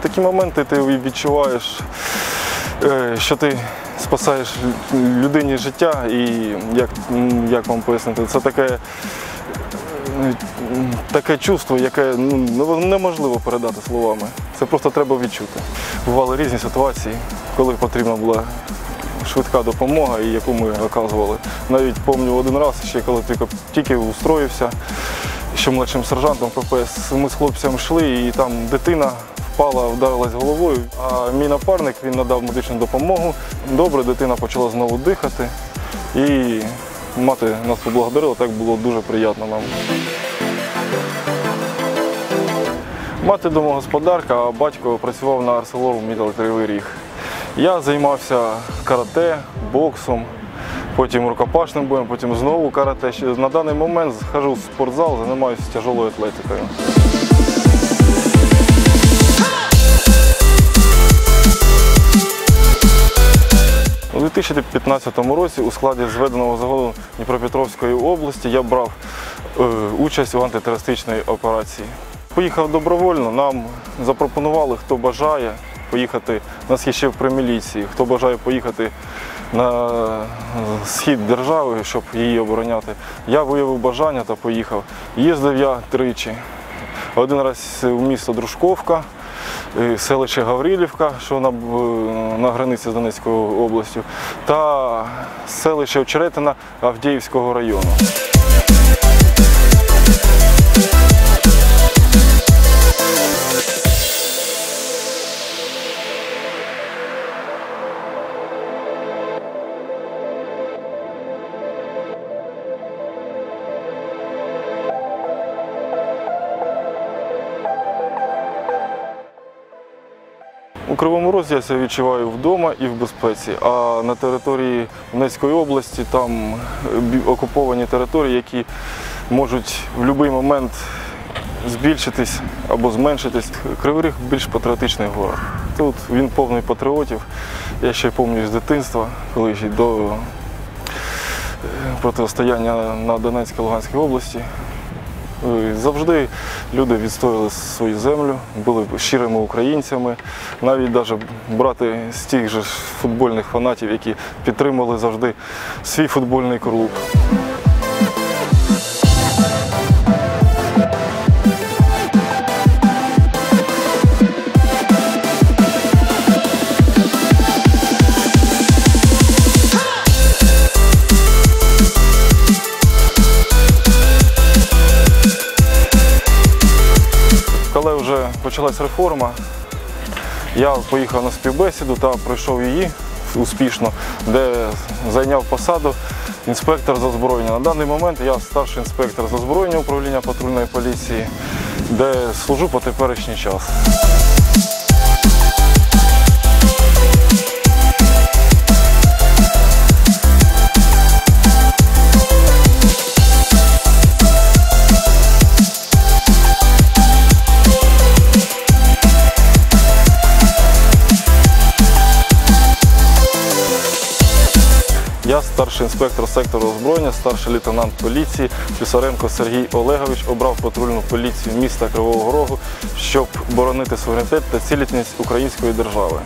такі моменти ти відчуваєш, що ти спасаєш людині життя, і як вам пояснити, це таке чувство, яке неможливо передати словами. Це просто треба відчути. Бували різні ситуації, коли потрібна була швидка допомога, і яку ми оказували. Навіть пам'ятаю один раз, ще коли тільки устроївся, ще молодшим сержантом ПФС, ми з хлопцем йшли, і там дитина впала, вдарилась головою. А мій напарник, він надав медичну допомогу. Добре, дитина почала знову дихати, і мати нас поблагодарила, так було дуже приємно нам. Мати домогосподарка, а батько працював на АрселорМіттал Кривий Ріг. Я займався карате, боксом, потім рукопашним боєм, потім знову карате. На даний момент ходжу в спортзал, займаюся тяжкою атлетикою. У 2015 році у складі зведеного загону Дніпропетровської області я брав участь у антитерористичній операції. Поїхав добровольно, нам запропонували, хто бажає поїхати, у нас є ще при міліції, хто бажає поїхати на схід держави, щоб її обороняти. Я виявив бажання та поїхав. Їздив я тричі. Один раз у місто Дружківка, селище Гаврилівка, що на границі з Донецькою областю, та селище Очеретина Авдіївського району. У Кривому Розі я себе відчуваю вдома і в безпеці, а на території Донецької області там окуповані території, які можуть в будь-який момент збільшитись або зменшитись. Кривий Ріг більш патріотичний город. Тут він повний патріотів. Я ще пам'ятаю з дитинства, коли ще до протистояння на Донецькій, Луганській області. Завжди люди відстояли свою землю, були щирими українцями. Навіть брати з тих же футбольних фанатів, які підтримали завжди свій футбольний клуб. Коли вже почалась реформа, я поїхав на співбесіду та пройшов її успішно, де зайняв посаду інспектор з озброєння. На даний момент я старший інспектор з озброєння управління патрульної поліції, де служу по теперішній час. Я старший інспектор сектору озброєння, старший лейтенант поліції Писаренко Сергій Олегович обрав патрульну поліцію міста Кривого Рогу, щоб боронити суверенітет та цілісність української держави.